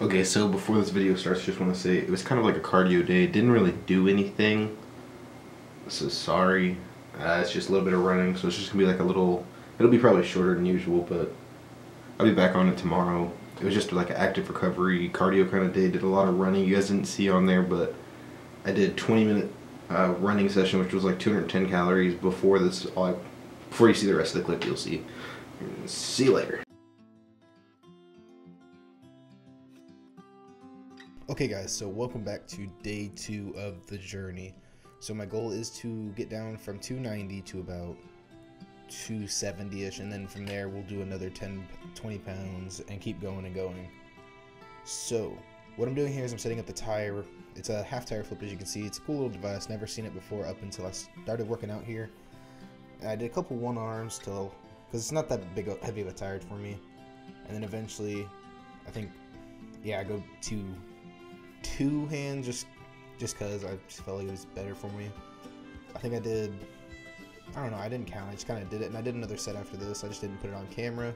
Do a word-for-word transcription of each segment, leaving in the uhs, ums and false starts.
Okay, so before this video starts, just want to say it was kind of like a cardio day. Didn't really do anything, so sorry. Uh, it's just a little bit of running, so it's just gonna be like a little. It'll be probably shorter than usual, but I'll be back on it tomorrow. It was just like an active recovery cardio kind of day. Did a lot of running. You guys didn't see on there, but I did twenty minute uh, running session, which was like two hundred ten calories. Before this, all I, before you see the rest of the clip, you'll see. See you later. Okay guys, so welcome back to day two of the journey. So my goal is to get down from two ninety to about two seventy-ish, and then from there we'll do another ten, twenty pounds and keep going and going. So what I'm doing here is I'm setting up the tire. It's a half tire flip, as you can see. It's a cool little device. Never seen it before up until I started working out here. I did a couple one arms till, because it's not that big, heavy of a tire for me. And then eventually, I think, yeah, I go to two hands just just because I just felt like it was better for me. I think I did, I don't know, I didn't count, I just kind of did it. And I did another set after this, I just didn't put it on camera.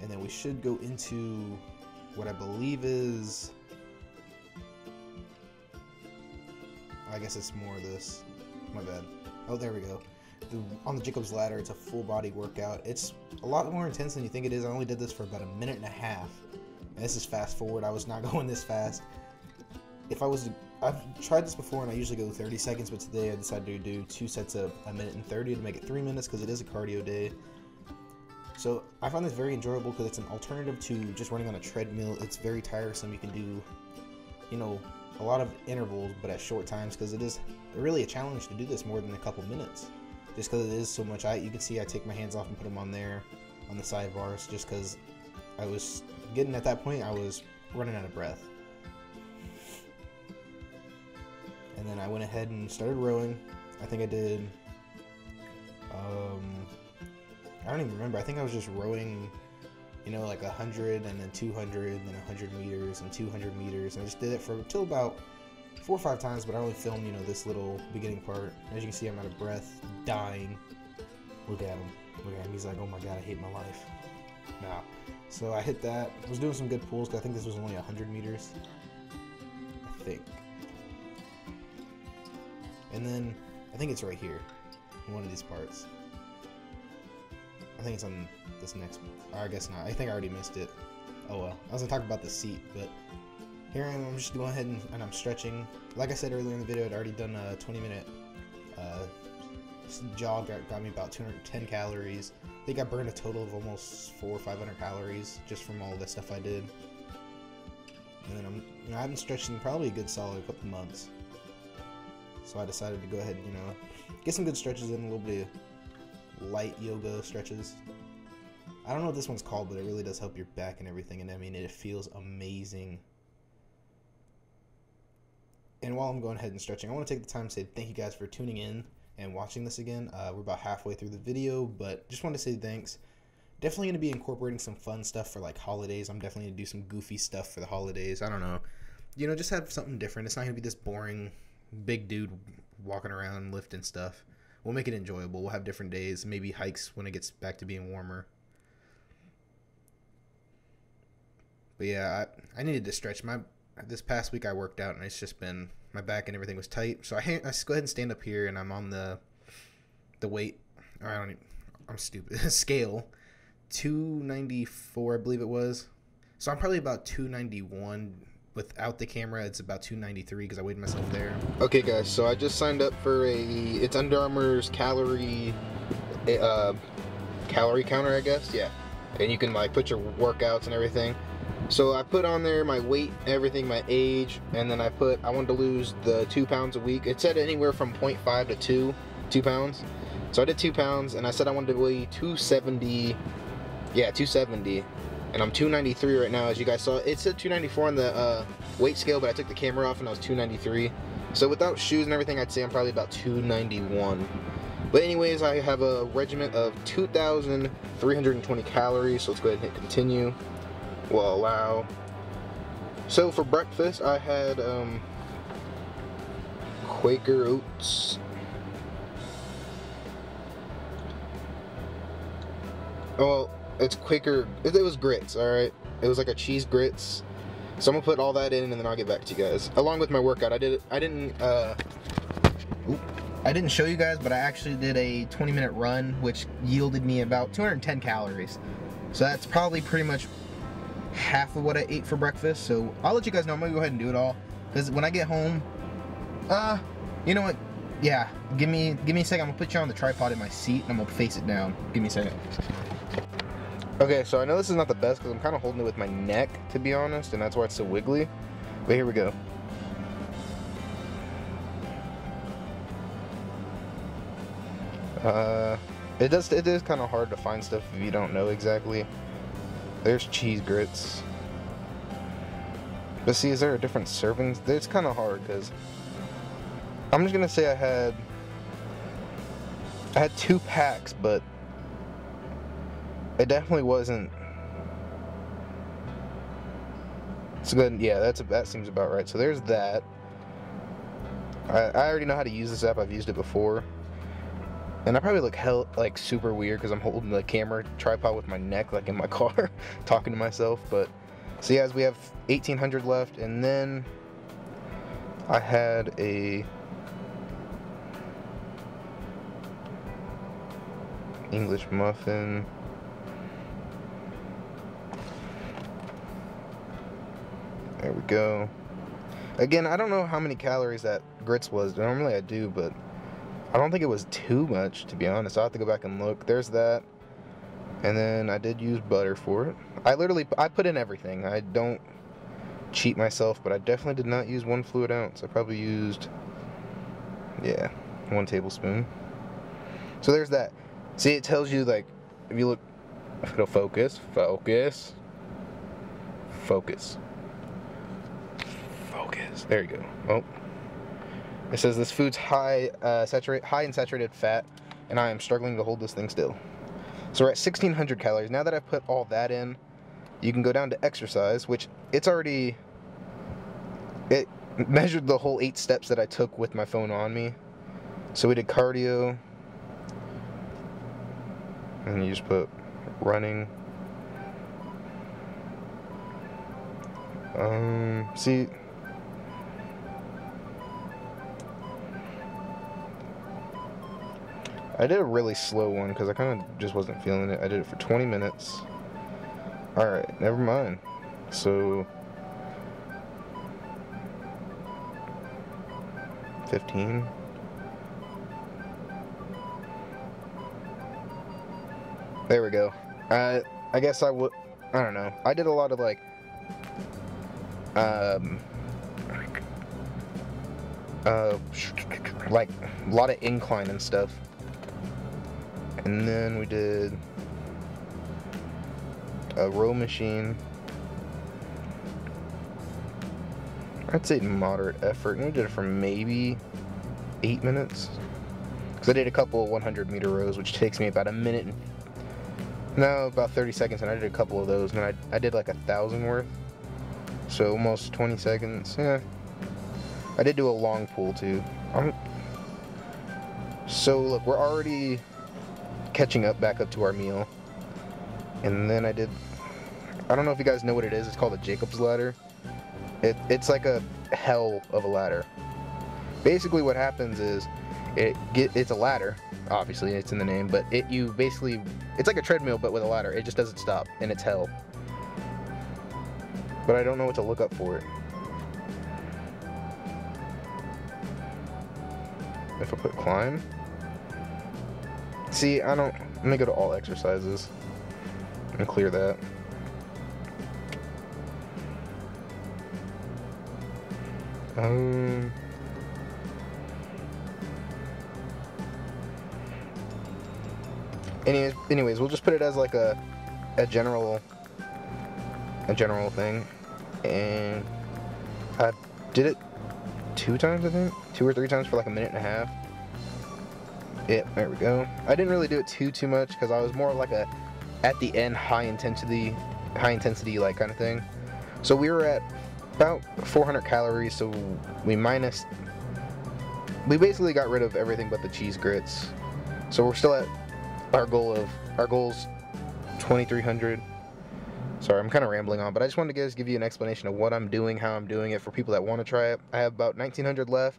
And then we should go into what I believe is, I guess it's more of this, my bad. Oh, there we go. The, on the Jacob's Ladder, it's a full body workout. It's a lot more intense than you think it is. I only did this for about a minute and a half, and this is fast forward. I was not going this fast. If I was to, I've tried this before and I usually go thirty seconds, but today I decided to do two sets of a minute and thirty to make it three minutes because it is a cardio day. So I find this very enjoyable because it's an alternative to just running on a treadmill. It's very tiresome. You can do, you know, a lot of intervals, but at short times because it is really a challenge to do this more than a couple minutes. Just because it is so much. I, you can see I take my hands off and put them on there on the sidebars just because I was getting at that point, I was running out of breath. And then I went ahead and started rowing. I think I did, um, I don't even remember. I think I was just rowing, you know, like a hundred and then two hundred and then a hundred meters and two hundred meters. And I just did it for till about four or five times, but I only filmed, you know, this little beginning part. As you can see, I'm out of breath, dying. Look at him. Look at him. He's like, oh my God, I hate my life. Nah. So I hit that. I was doing some good pulls because I think this was only a hundred meters. I think. And then, I think it's right here, in one of these parts. I think it's on this next, or I guess not, I think I already missed it. Oh well, I was gonna talk about the seat, but here I am, I'm just going ahead and, and I'm stretching. Like I said earlier in the video, I'd already done a twenty minute uh, jog, that got me about two hundred ten calories. I think I burned a total of almost four or five hundred calories just from all the stuff I did. And then I'm, you know, I haven't stretched in probably a good solid couple months. So I decided to go ahead and, you know, get some good stretches in, a little bit of light yoga stretches. I don't know what this one's called, but it really does help your back and everything. And I mean, it feels amazing. And while I'm going ahead and stretching, I want to take the time to say thank you guys for tuning in and watching this again. Uh, we're about halfway through the video, but just wanted to say thanks. Definitely going to be incorporating some fun stuff for like holidays. I'm definitely going to do some goofy stuff for the holidays. I don't know. You know, just have something different. It's not going to be this boring big dude walking around lifting stuff. We'll make it enjoyable. We'll have different days, maybe hikes when it gets back to being warmer. But yeah, I, I needed to stretch. My this past week I worked out and it's just been, my back and everything was tight. So I, I go ahead and stand up here and I'm on the the weight, or I don't even, I'm stupid, scale, two ninety-four I believe it was. So I'm probably about two ninety-one. Without the camera, it's about two ninety-three because I weighed myself there. Okay, guys, so I just signed up for a, it's Under Armour's calorie, uh, calorie counter, I guess, yeah. And you can like put your workouts and everything. So I put on there my weight, everything, my age, and then I put, I wanted to lose the two pounds a week. It said anywhere from point five to two, two pounds. So I did two pounds, and I said I wanted to weigh two seventy, yeah, two seventy. And I'm two ninety-three right now, as you guys saw. It said two ninety-four on the uh, weight scale, but I took the camera off and I was two ninety-three. So without shoes and everything, I'd say I'm probably about two ninety-one. But anyways, I have a regiment of two thousand three hundred twenty calories. So let's go ahead and hit continue. We'll allow. So for breakfast, I had um, Quaker oats. Oh, well, it's Quaker, it was grits, alright? It was like a cheese grits. So I'm gonna put all that in and then I'll get back to you guys. Along with my workout, I did I didn't uh oop, I didn't show you guys, but I actually did a twenty minute run, which yielded me about two hundred ten calories. So that's probably pretty much half of what I ate for breakfast. So I'll let you guys know. I'm gonna go ahead and do it all, because when I get home, uh you know what, yeah, give me give me a second. I'm gonna put you on the tripod in my seat and I'm gonna face it down. Give me a second. Okay, so I know this is not the best because I'm kind of holding it with my neck, to be honest, and that's why it's so wiggly, but here we go. Uh, it does, it is kind of hard to find stuff if you don't know exactly. There's cheese grits. But see, is there a different serving? It's kind of hard because I'm just gonna say I had I had two packs, but it definitely wasn't. So good, yeah. That's a, that seems about right. So there's that. I, I already know how to use this app. I've used it before, and I probably look hell like super weird because I'm holding the camera tripod with my neck, like in my car, talking to myself. But so yeah, as we have eighteen hundred left, and then I had a English muffin. There we go. Again, I don't know how many calories that grits was. Normally I do, but I don't think it was too much, to be honest. I'll have to go back and look. There's that. And then I did use butter for it. I literally, I put in everything. I don't cheat myself, but I definitely did not use one fluid ounce. I probably used, yeah, one tablespoon. So there's that. See, it tells you, like, if you look, if it'll focus, focus, focus. Focus. There you go. Oh, it says this food's high, uh, saturate, high in saturated fat, and I am struggling to hold this thing still. So we're at sixteen hundred calories. Now that I've put all that in, you can go down to exercise, which it's already, it measured the whole eight steps that I took with my phone on me. So we did cardio, and you just put running. Um, see. I did a really slow one because I kind of just wasn't feeling it. I did it for twenty minutes. Alright, never mind. So fifteen. There we go. I, I guess I would, I don't know. I did a lot of like, um, uh, like a lot of incline and stuff. And then we did a row machine. I'd say moderate effort. And we did it for maybe eight minutes. Because I did a couple of one hundred meter rows, which takes me about a minute. No, about thirty seconds. And I did a couple of those. And I, I did like a thousand worth. So almost twenty seconds. Yeah. I did do a long pull too. I'm, so look, we're already catching up back up to our meal. And then I did, I don't know if you guys know what it is, it's called a Jacob's Ladder. It, it's like a hell of a ladder. Basically what happens is, it get, it's a ladder, obviously it's in the name, but it you basically, it's like a treadmill but with a ladder, it just doesn't stop, and it's hell. But I don't know what to look up for it. If I put climb, see, I don't, let me go to all exercises and clear that. Um, anyways, anyways, we'll just put it as like a, a general, a general thing. And I did it two times, I think, two or three times for like a minute and a half. Yep, there we go. I didn't really do it too too much because I was more like a at the end high intensity, high intensity like kind of thing. So we were at about four hundred calories. So we minus, we basically got rid of everything but the cheese grits. So we're still at our goal of our goals, twenty-three hundred. Sorry, I'm kind of rambling on, but I just wanted to guys give you an explanation of what I'm doing, how I'm doing it for people that want to try it. I have about nineteen hundred left.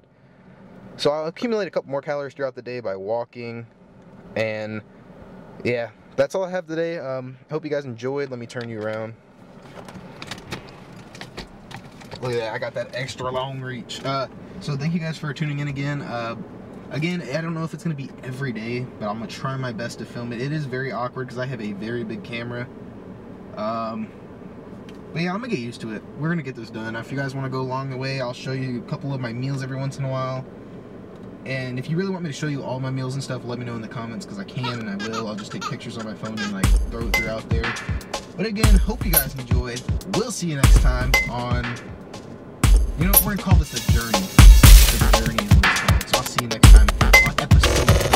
So I'll accumulate a couple more calories throughout the day by walking. And yeah, that's all I have today. Um, hope you guys enjoyed. Let me turn you around. Look at that, I got that extra long reach. Uh, so thank you guys for tuning in again. Uh, again, I don't know if it's gonna be every day, but I'm gonna try my best to film it. It is very awkward because I have a very big camera. Um, but yeah, I'm gonna get used to it. We're gonna get this done. If you guys wanna go along the way, I'll show you a couple of my meals every once in a while. And if you really want me to show you all my meals and stuff, let me know in the comments, because I can and I will. I'll just take pictures on my phone and like throw it throughout there. But again, hope you guys enjoyed. We'll see you next time on... You know, we're going to call this a journey. The journey is what it's called. So I'll see you next time on episode